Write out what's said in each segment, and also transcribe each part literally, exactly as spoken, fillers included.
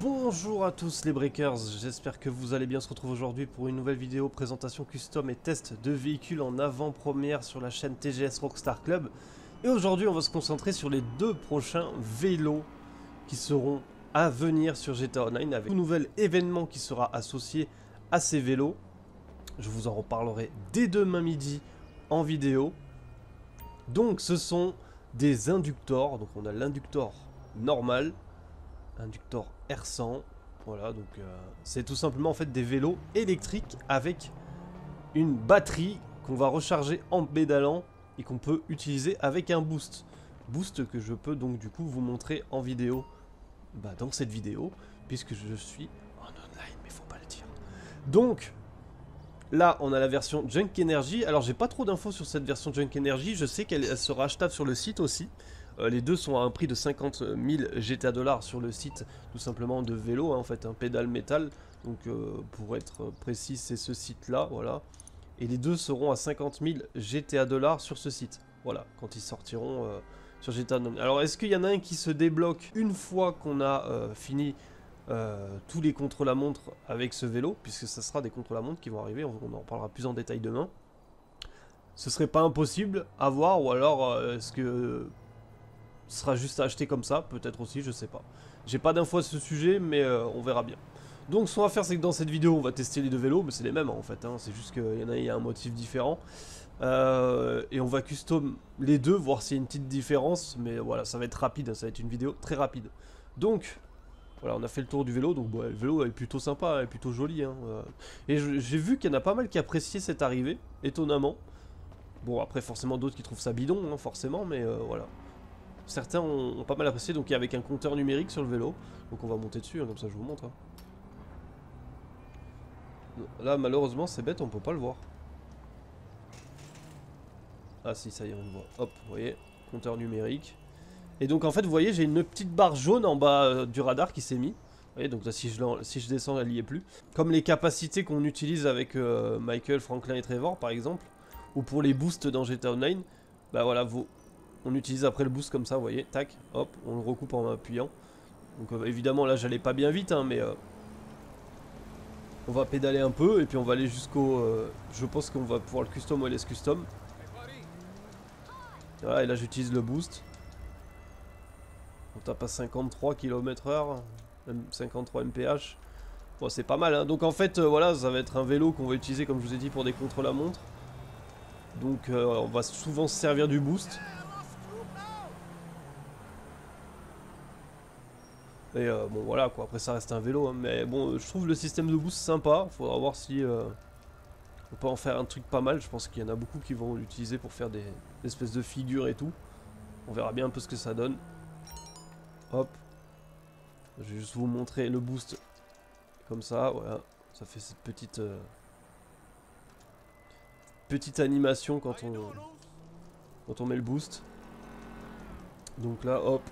Bonjour à tous les breakers, j'espère que vous allez bien. On se retrouve aujourd'hui pour une nouvelle vidéo présentation custom et test de véhicules en avant-première sur la chaîne T G S Rockstar Club. Et aujourd'hui on va se concentrer sur les deux prochains vélos qui seront à venir sur G T A Online avec un nouvel événement qui sera associé à ces vélos. Je vous en reparlerai dès demain midi en vidéo. Donc ce sont des inducteurs, donc on a l'inducteur normal, Inducteur R cent, voilà, donc euh, c'est tout simplement en fait des vélos électriques avec une batterie qu'on va recharger en pédalant et qu'on peut utiliser avec un boost. Boost que je peux donc du coup vous montrer en vidéo, bah, dans cette vidéo, puisque je suis en online, mais faut pas le dire. Donc là on a la version Junk Energy, alors j'ai pas trop d'infos sur cette version Junk Energy, je sais qu'elle sera achetable sur le site aussi. Les deux sont à un prix de cinquante mille G T A dollars sur le site, tout simplement, de vélo, hein, en fait, un pédale métal. Donc, euh, pour être précis, c'est ce site-là, voilà. Et les deux seront à cinquante mille G T A dollars sur ce site, voilà, quand ils sortiront euh, sur G T A. Alors, est-ce qu'il y en a un qui se débloque une fois qu'on a euh, fini euh, tous les contre-la-montre avec ce vélo, puisque ça sera des contre-la-montre qui vont arriver, on en reparlera plus en détail demain. Ce serait pas impossible à voir, ou alors, euh, est-ce que... sera juste à acheter comme ça, peut-être aussi, je sais pas. J'ai pas d'infos à ce sujet, mais euh, on verra bien. Donc ce qu'on va faire, c'est que dans cette vidéo, on va tester les deux vélos, mais c'est les mêmes hein, en fait, hein, c'est juste qu'il y en a, il y a un motif différent. Euh, et on va custom les deux, voir s'il y a une petite différence, mais voilà, ça va être rapide, hein, ça va être une vidéo très rapide. Donc, voilà, on a fait le tour du vélo, donc bah, le vélo est plutôt sympa, elle est plutôt joli. Hein, euh. Et j'ai vu qu'il y en a pas mal qui appréciaient cette arrivée, étonnamment. Bon, après forcément d'autres qui trouvent ça bidon, hein, forcément, mais euh, voilà. Certains ont, ont pas mal apprécié, donc il y a avec un compteur numérique sur le vélo. Donc on va monter dessus, hein, comme ça je vous montre. Hein. Là malheureusement c'est bête, on peut pas le voir. Ah si, ça y est, on le voit. Hop, vous voyez, compteur numérique. Et donc en fait vous voyez, j'ai une petite barre jaune en bas euh, du radar qui s'est mis. Vous voyez, donc là si je, si je descends, elle n'y est plus. Comme les capacités qu'on utilise avec euh, Michael, Franklin et Trevor par exemple, ou pour les boosts dans G T A Online, bah voilà, vous... on utilise après le boost comme ça, vous voyez, tac, hop, on le recoupe en appuyant. Donc euh, évidemment là j'allais pas bien vite, hein, mais euh, on va pédaler un peu et puis on va aller jusqu'au... Euh, je pense qu'on va pouvoir le custom ou L S Custom. Voilà, et là j'utilise le boost. On tape à cinquante-trois kilomètres heure, cinquante-trois M P H. Bon, c'est pas mal, hein. Donc en fait, euh, voilà, ça va être un vélo qu'on va utiliser comme je vous ai dit pour des contre-la-montre. Donc euh, on va souvent se servir du boost. Et euh, bon voilà quoi, après ça reste un vélo hein, mais bon je trouve le système de boost sympa, faudra voir si euh, on peut en faire un truc pas mal, je pense qu'il y en a beaucoup qui vont l'utiliser pour faire des, des espèces de figures et tout. On verra bien un peu ce que ça donne. Hop. Je vais juste vous montrer le boost comme ça, voilà, ça fait cette petite euh, petite animation quand on, quand on met le boost. Donc là hop.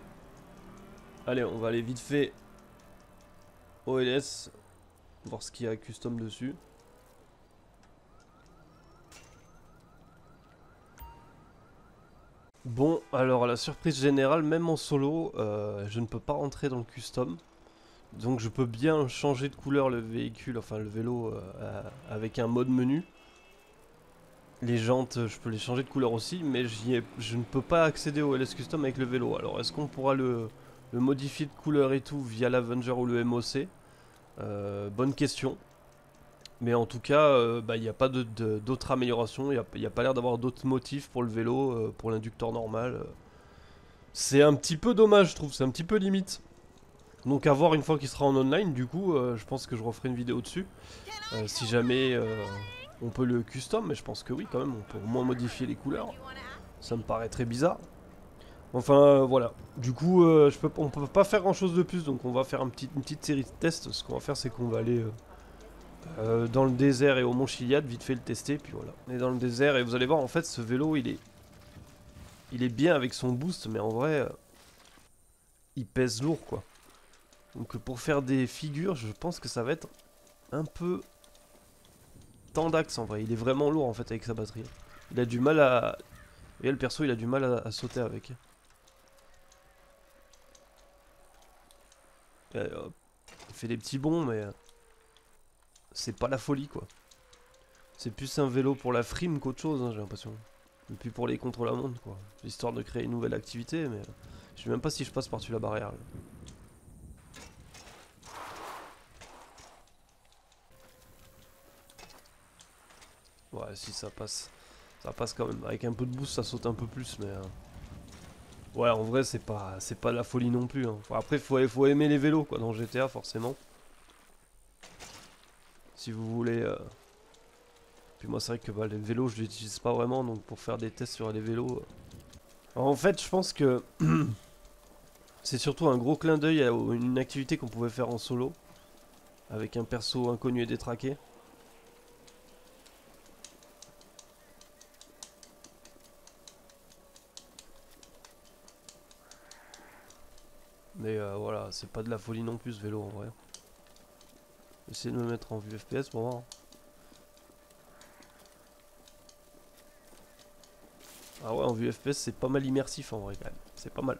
Allez, on va aller vite fait au L S, voir ce qu'il y a custom dessus. Bon, alors à la surprise générale, même en solo, euh, je ne peux pas rentrer dans le custom. Donc je peux bien changer de couleur le véhicule, enfin le vélo, euh, avec un mode menu. Les jantes, je peux les changer de couleur aussi, mais j'y ai, je ne peux pas accéder au L S Custom avec le vélo. Alors est-ce qu'on pourra le... le modifier de couleur et tout via l'Avenger ou le M O C, euh, bonne question. Mais en tout cas, euh, bah, il n'y a pas d'autres améliorations, il n'y a, a pas l'air d'avoir d'autres motifs pour le vélo, euh, pour l'inducteur normal. Euh. C'est un petit peu dommage, je trouve, c'est un petit peu limite. Donc à voir une fois qu'il sera en online, du coup, euh, je pense que je referai une vidéo dessus. Euh, si jamais euh, on peut le custom, mais je pense que oui quand même, on peut au moins modifier les couleurs. Ça me paraît très bizarre. Enfin euh, voilà, du coup euh, je peux, on peut pas faire grand chose de plus, donc on va faire un petit, une petite série de tests. Ce qu'on va faire c'est qu'on va aller euh, euh, dans le désert et au Mont Chiliad, vite fait le tester, puis voilà. On est dans le désert et vous allez voir en fait ce vélo il est, il est bien avec son boost, mais en vrai euh, il pèse lourd quoi. Donc pour faire des figures je pense que ça va être un peu tant d'axe en vrai, il est vraiment lourd en fait avec sa batterie. Il a du mal à... Et le perso il a du mal à, à sauter avec. Allez, hop. fait des petits bonds, mais c'est pas la folie quoi. C'est plus un vélo pour la frime qu'autre chose, hein, j'ai l'impression. Et puis pour les contre-la-montre quoi. Histoire de créer une nouvelle activité, mais je sais même pas si je passe par-dessus la barrière là. Ouais, si ça passe, ça passe quand même. Avec un peu de boost, ça saute un peu plus, mais euh... ouais, en vrai, c'est pas, c'est pas la folie non plus. Hein. Enfin, après, faut, faut aimer les vélos, quoi, dans G T A, forcément. Si vous voulez. Euh... Puis moi, c'est vrai que bah, les vélos, je l'utilise pas vraiment, donc pour faire des tests sur les vélos. Euh... En fait, je pense que c'est surtout un gros clin d'œil à une activité qu'on pouvait faire en solo, avec un perso inconnu et détraqué. Mais euh, voilà, c'est pas de la folie non plus ce vélo en vrai. J'essaie de me mettre en vue F P S pour voir. Ah ouais, en vue F P S c'est pas mal immersif en vrai quand même, c'est pas mal.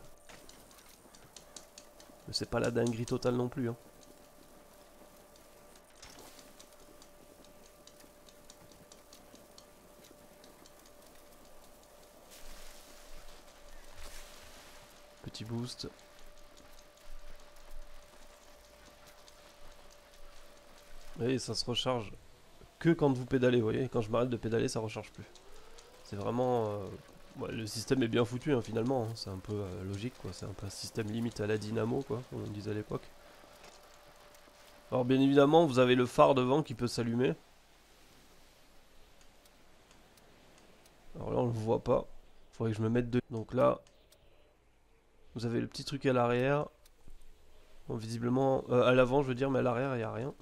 Mais c'est pas la dinguerie totale non plus hein. Petit boost. Et ça se recharge que quand vous pédalez, vous voyez, quand je m'arrête de pédaler ça recharge plus. C'est vraiment... Euh, ouais, le système est bien foutu hein, finalement, hein. C'est un peu euh, logique quoi, c'est un peu un système limite à la dynamo quoi, comme on disait à l'époque. Alors bien évidemment vous avez le phare devant qui peut s'allumer. Alors là on le voit pas, il faudrait que je me mette de... Donc là, vous avez le petit truc à l'arrière. Bon visiblement, euh, à l'avant je veux dire, mais à l'arrière il n'y a rien.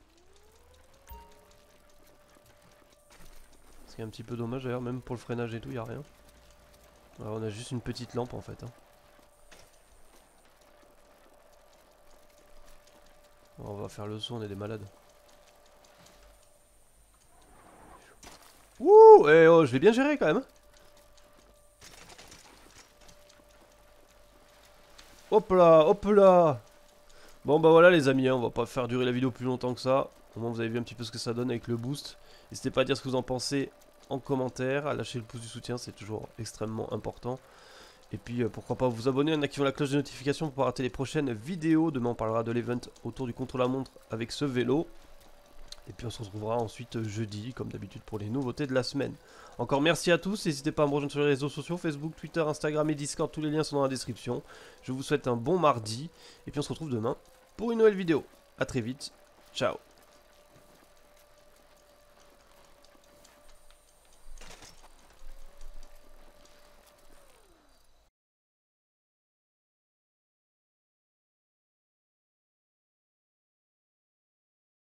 C'est un petit peu dommage d'ailleurs, même pour le freinage et tout, il n'y a rien. Alors on a juste une petite lampe en fait. Hein. On va faire le saut, on est des malades. Ouh, et oh, je l'ai bien géré quand même. Hop là, hop là. Bon bah voilà les amis, hein, on va pas faire durer la vidéo plus longtemps que ça. Au moins vous avez vu un petit peu ce que ça donne avec le boost. N'hésitez pas à dire ce que vous en pensez en commentaire, à lâcher le pouce du soutien, c'est toujours extrêmement important. Et puis euh, pourquoi pas vous abonner en activant la cloche de notification pour ne pas rater les prochaines vidéos. Demain on parlera de l'event autour du contre-la-montre avec ce vélo. Et puis on se retrouvera ensuite jeudi comme d'habitude pour les nouveautés de la semaine. Encore merci à tous, n'hésitez pas à me rejoindre sur les réseaux sociaux, Facebook, Twitter, Instagram et Discord, tous les liens sont dans la description. Je vous souhaite un bon mardi et puis on se retrouve demain pour une nouvelle vidéo. A très vite, ciao.